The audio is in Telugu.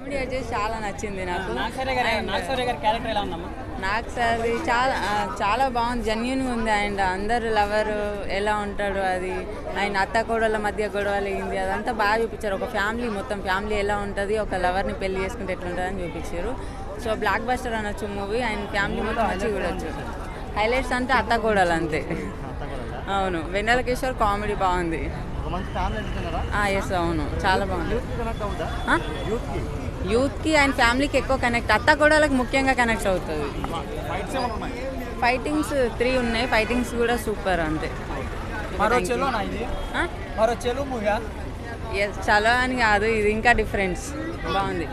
कॉमेडी अच्छे चाला नच्चिंदी नाकु नागसर गारी क्यारेक्टर एला उंदम्मा नागसर चाला चाला बागुंदी जेन्యూన్ గా ఉంది అండ్ అందరూ లవర్ ఎలా ఉంటాడు అది ఆయన అత్త కోడల మధ్య గొడవలేంది అదంతా బాగా చూపించారు ఒక ఫ్యామిలీ మొత్తం ఫ్యామిలీ ఎలా ఉంటది ఒక లవర్ ని పెళ్లి చేసుకుంటే ఎట్లా ఉంటదని చూపించారు సో బ్లాక్ బస్టర్ అనొచ్చు మూవీ అండ్ ఫ్యామిలీ మొత్తం మంచి చూడొచ్చు హైలైట్స్ అంటే అత్త కోడల అంతే అవును వెన్నెల కిషోర్ కామెడీ బాగుంది ఒక మంచి ఫ్యామిలీ అంటున్నారా ఆ yes అవును చాలా బాగుంది కనెక్ట్ అవుతా ఆ యూత్ కి అండ్ ఫ్యామిలీ కి ఎక్కువ కనెక్ట్ అత్త కోడలకు ముఖ్యంగా కనెక్ట్ అవుతది ఫైట్స్ ఏమను ఉన్నాయి ఫైటింగ్స్ 3 ఉన్నాయి ఫైటింగ్స్ కూడా సూపర్ అంతే మరో చెలో నా ఇది ఆ మరో చెలో మూవీ yes చాలా అని కాదు ఇది ఇంకా డిఫరెన్స్ బాగుంది